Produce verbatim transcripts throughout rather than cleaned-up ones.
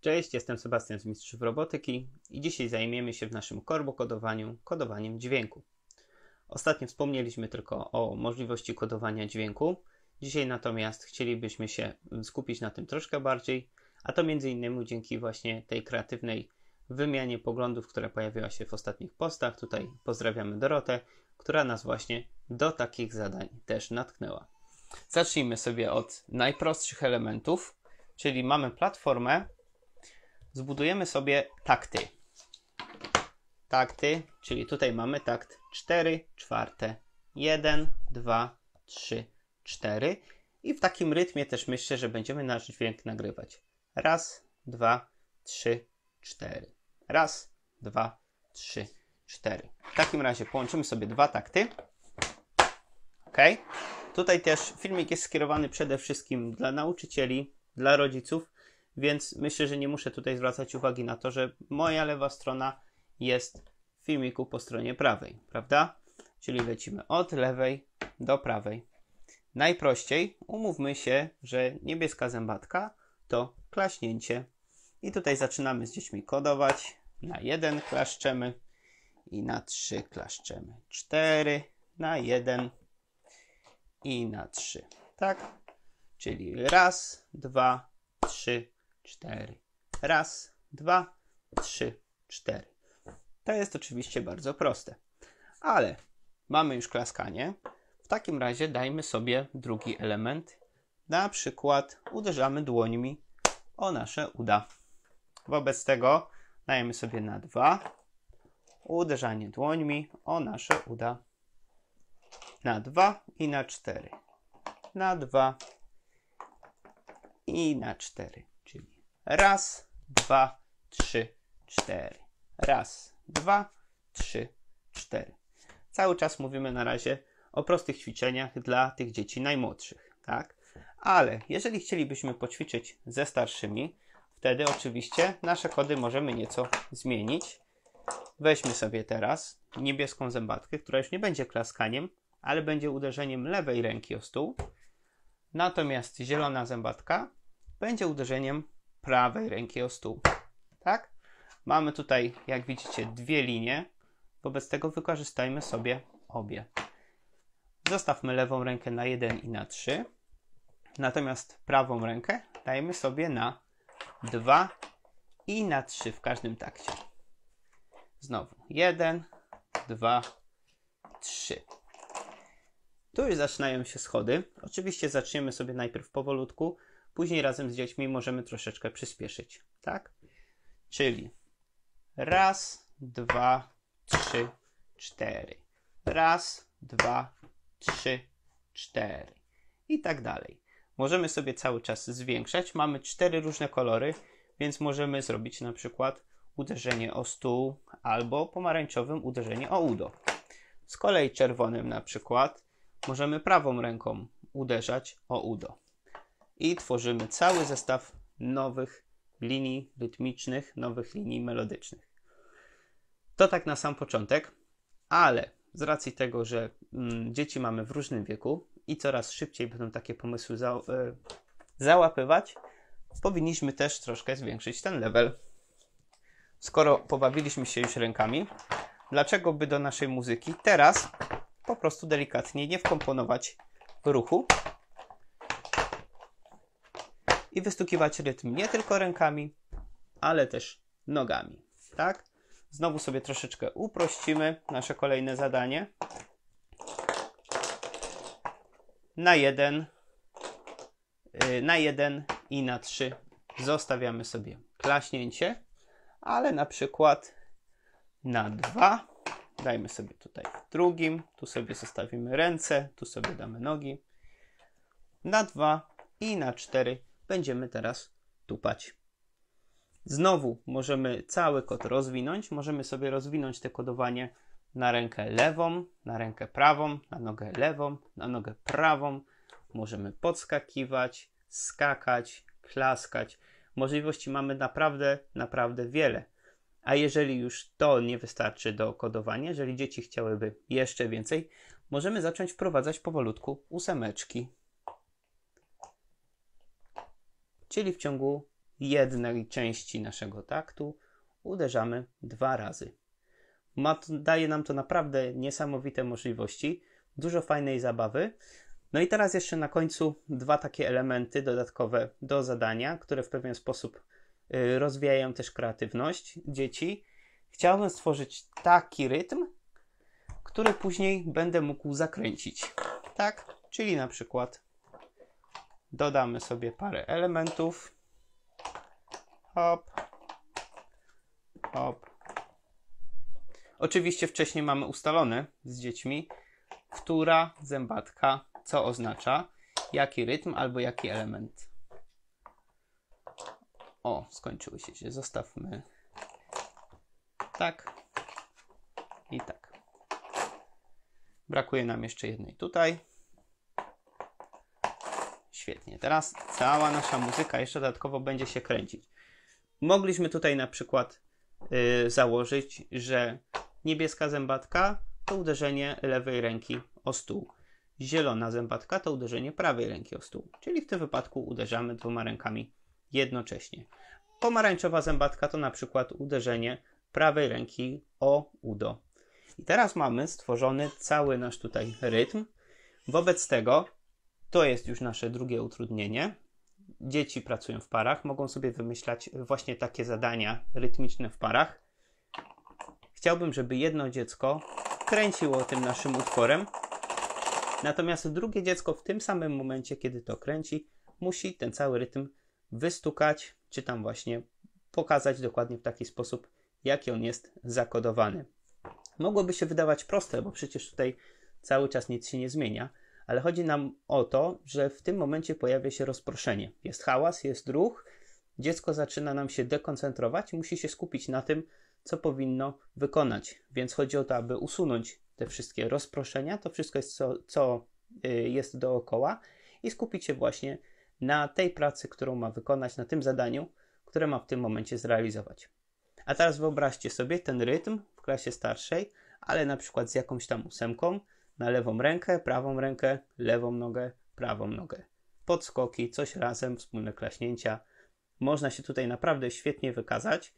Cześć, jestem Sebastian z Mistrzów Robotyki i dzisiaj zajmiemy się w naszym korbo kodowaniu kodowaniem dźwięku. Ostatnio wspomnieliśmy tylko o możliwości kodowania dźwięku, dzisiaj natomiast chcielibyśmy się skupić na tym troszkę bardziej, a to między innymi dzięki właśnie tej kreatywnej wymianie poglądów, która pojawiła się w ostatnich postach. Tutaj pozdrawiamy Dorotę, która nas właśnie do takich zadań też natknęła. Zacznijmy sobie od najprostszych elementów, czyli mamy platformę, zbudujemy sobie takty. Takty, czyli tutaj mamy takt cztery, czwarte, jeden, dwa, trzy, cztery i w takim rytmie też myślę, że będziemy nasz dźwięk nagrywać. Raz, dwa, trzy, cztery. Raz, dwa, trzy, cztery. W takim razie połączymy sobie dwa takty. Ok. Tutaj też filmik jest skierowany przede wszystkim dla nauczycieli, dla rodziców, więc myślę, że nie muszę tutaj zwracać uwagi na to, że moja lewa strona jest w filmiku po stronie prawej, prawda? Czyli lecimy od lewej do prawej. Najprościej umówmy się, że niebieska zębatka to klaśnięcie. I tutaj zaczynamy z dziećmi kodować. Na jeden klaszczemy i na trzy klaszczemy. Cztery, na jeden i na trzy. Tak? Czyli raz, dwa, trzy, cztery. Raz, dwa, trzy, cztery. To jest oczywiście bardzo proste. Ale mamy już klaskanie. W takim razie dajmy sobie drugi element. Na przykład uderzamy dłońmi o nasze uda. Wobec tego dajemy sobie na dwa uderzanie dłońmi o nasze uda. Na dwa i na cztery. Na dwa i na cztery. Czyli raz, dwa, trzy, cztery. Raz, dwa, trzy, cztery. Cały czas mówimy na razie o prostych ćwiczeniach dla tych dzieci najmłodszych, tak? Ale jeżeli chcielibyśmy poćwiczyć ze starszymi, wtedy oczywiście nasze kody możemy nieco zmienić. Weźmy sobie teraz niebieską zębatkę, która już nie będzie klaskaniem, ale będzie uderzeniem lewej ręki o stół. Natomiast zielona zębatka będzie uderzeniem prawej ręki o stół. Tak? Mamy tutaj, jak widzicie, dwie linie. Wobec tego wykorzystajmy sobie obie. Zostawmy lewą rękę na jeden i na trzy. Natomiast prawą rękę dajemy sobie na dwa i na trzy w każdym takcie. Znowu jeden, dwa, trzy. Tu już zaczynają się schody. Oczywiście zaczniemy sobie najpierw powolutku, później razem z dziećmi możemy troszeczkę przyspieszyć, tak? Czyli raz, dwa, trzy, cztery. Raz, dwa, trzy, cztery. I tak dalej. Możemy sobie cały czas zwiększać. Mamy cztery różne kolory, więc możemy zrobić na przykład uderzenie o stół albo pomarańczowym uderzenie o udo. Z kolei czerwonym na przykład możemy prawą ręką uderzać o udo. I tworzymy cały zestaw nowych linii rytmicznych, nowych linii melodycznych. To tak na sam początek, ale z racji tego, że mm, dzieci mamy w różnym wieku i coraz szybciej będą takie pomysły za, y, załapywać, powinniśmy też troszkę zwiększyć ten level. Skoro pobawiliśmy się już rękami, dlaczego by do naszej muzyki teraz po prostu delikatnie nie wkomponować ruchu i wystukiwać rytm nie tylko rękami, ale też nogami, tak? Znowu sobie troszeczkę uprościmy nasze kolejne zadanie. Na jeden, na jeden i na trzy zostawiamy sobie klaśnięcie, ale na przykład na dwa dajmy sobie tutaj drugim, tu sobie zostawimy ręce, tu sobie damy nogi. Na dwa i na cztery będziemy teraz tupać. Znowu możemy cały kod rozwinąć. Możemy sobie rozwinąć to kodowanie na rękę lewą, na rękę prawą, na nogę lewą, na nogę prawą. Możemy podskakiwać, skakać, klaskać. Możliwości mamy naprawdę, naprawdę wiele. A jeżeli już to nie wystarczy do kodowania, jeżeli dzieci chciałyby jeszcze więcej, możemy zacząć wprowadzać powolutku ósemeczki. Czyli w ciągu jednej części naszego taktu uderzamy dwa razy. Ma to, daje nam to naprawdę niesamowite możliwości, dużo fajnej zabawy. No i teraz jeszcze na końcu dwa takie elementy dodatkowe do zadania, które w pewien sposób y, rozwijają też kreatywność dzieci. Chciałbym stworzyć taki rytm, który później będę mógł zakręcić. Tak, czyli na przykład dodamy sobie parę elementów. Hop, hop. Oczywiście wcześniej mamy ustalone z dziećmi, która zębatka co oznacza, jaki rytm albo jaki element. O, skończyły się. Zostawmy tak i tak. Brakuje nam jeszcze jednej tutaj. Świetnie. Teraz cała nasza muzyka jeszcze dodatkowo będzie się kręcić. Mogliśmy tutaj na przykład yy, założyć, że niebieska zębatka to uderzenie lewej ręki o stół. Zielona zębatka to uderzenie prawej ręki o stół. Czyli w tym wypadku uderzamy dwoma rękami jednocześnie. Pomarańczowa zębatka to na przykład uderzenie prawej ręki o udo. I teraz mamy stworzony cały nasz tutaj rytm. Wobec tego to jest już nasze drugie utrudnienie. Dzieci pracują w parach, mogą sobie wymyślać właśnie takie zadania rytmiczne w parach. Chciałbym, żeby jedno dziecko kręciło tym naszym utworem. Natomiast drugie dziecko w tym samym momencie, kiedy to kręci, musi ten cały rytm wystukać, czy tam właśnie pokazać dokładnie w taki sposób, jaki on jest zakodowany. Mogłoby się wydawać proste, bo przecież tutaj cały czas nic się nie zmienia, ale chodzi nam o to, że w tym momencie pojawia się rozproszenie. Jest hałas, jest ruch, dziecko zaczyna nam się dekoncentrować i musi się skupić na tym, co powinno wykonać. Więc chodzi o to, aby usunąć te wszystkie rozproszenia, to wszystko jest co, co jest dookoła i skupić się właśnie na tej pracy, którą ma wykonać, na tym zadaniu, które ma w tym momencie zrealizować. A teraz wyobraźcie sobie ten rytm w klasie starszej, ale na przykład z jakąś tam ósemką na lewą rękę, prawą rękę, lewą nogę, prawą nogę. Podskoki, coś razem, wspólne klaśnięcia. Można się tutaj naprawdę świetnie wykazać.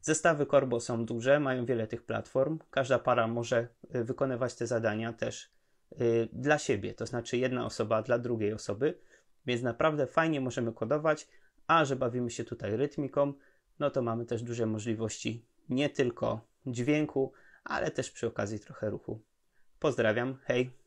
Zestawy Korbo są duże, mają wiele tych platform. Każda para może wykonywać te zadania też yy, dla siebie, to znaczy jedna osoba dla drugiej osoby, więc naprawdę fajnie możemy kodować, a że bawimy się tutaj rytmiką, no to mamy też duże możliwości nie tylko dźwięku, ale też przy okazji trochę ruchu. Pozdrawiam, hej!